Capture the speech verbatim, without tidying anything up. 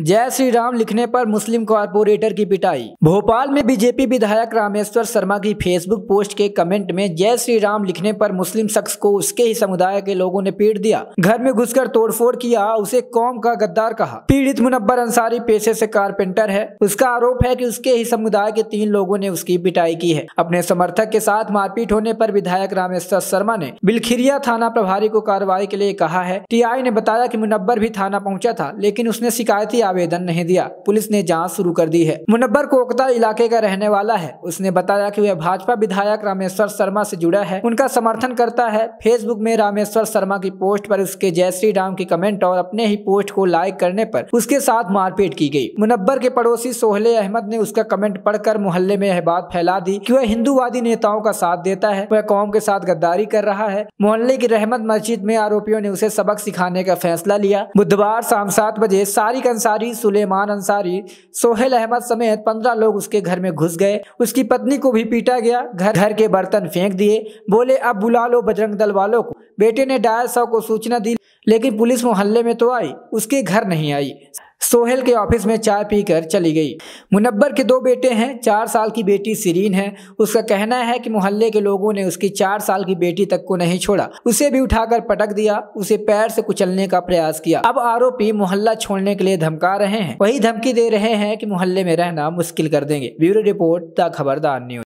जय श्री राम लिखने पर मुस्लिम कॉर्पोरेटर की पिटाई। भोपाल में बीजेपी विधायक रामेश्वर शर्मा की फेसबुक पोस्ट के कमेंट में जय श्री राम लिखने पर मुस्लिम शख्स को उसके ही समुदाय के लोगों ने पीट दिया, घर में घुसकर तोड़फोड़ किया, उसे कौम का गद्दार कहा। पीड़ित मुनव्वर अंसारी पेशे से कारपेंटर है। उसका आरोप है कि उसके ही समुदाय के तीन लोगों ने उसकी पिटाई की है। अपने समर्थक के साथ मारपीट होने पर विधायक रामेश्वर शर्मा ने बिलखिरिया थाना प्रभारी को कार्रवाई के लिए कहा है। टीआई ने बताया कि मुनव्वर भी थाना पहुंचा था, लेकिन उसने शिकायती आवेदन नहीं दिया। पुलिस ने जांच शुरू कर दी है। मुनव्वर कोकता इलाके का रहने वाला है। उसने बताया कि वह भाजपा विधायक रामेश्वर शर्मा से जुड़ा है, उनका समर्थन करता है। फेसबुक में रामेश्वर शर्मा की पोस्ट पर उसके जय श्री राम की कमेंट और अपने ही पोस्ट को लाइक करने पर उसके साथ मारपीट की गई। मुनव्वर के पड़ोसी सोहेल अहमद ने उसका कमेंट पढ़कर मोहल्ले में यह बात फैला दी कि वह हिंदूवादी नेताओं का साथ देता है, वह कौम के साथ गद्दारी कर रहा है। मोहल्ले की रहमत मस्जिद में आरोपियों ने उसे सबक सिखाने का फैसला लिया। बुधवार शाम सात बजे सारिक अंसारी, सुलेमान अंसारी, सोहेल अहमद समेत पंद्रह लोग उसके घर में घुस गए। उसकी पत्नी को भी पीटा गया, घर घर के बर्तन फेंक दिए, बोले अब बुला लो बजरंग दल वालों को। बेटे ने डायल सौ को सूचना दी, लेकिन पुलिस मोहल्ले में तो आई, उसके घर नहीं आई। सोहेल के ऑफिस में चाय पीकर चली गई। मुनव्वर के दो बेटे हैं, चार साल की बेटी शिरीन है। उसका कहना है कि मोहल्ले के लोगों ने उसकी चार साल की बेटी तक को नहीं छोड़ा, उसे भी उठाकर पटक दिया, उसे पैर से कुचलने का प्रयास किया। अब आरोपी मोहल्ला छोड़ने के लिए धमका रहे हैं, वही धमकी दे रहे हैं कि मोहल्ले में रहना मुश्किल कर देंगे। Bureau report the Khabardar news.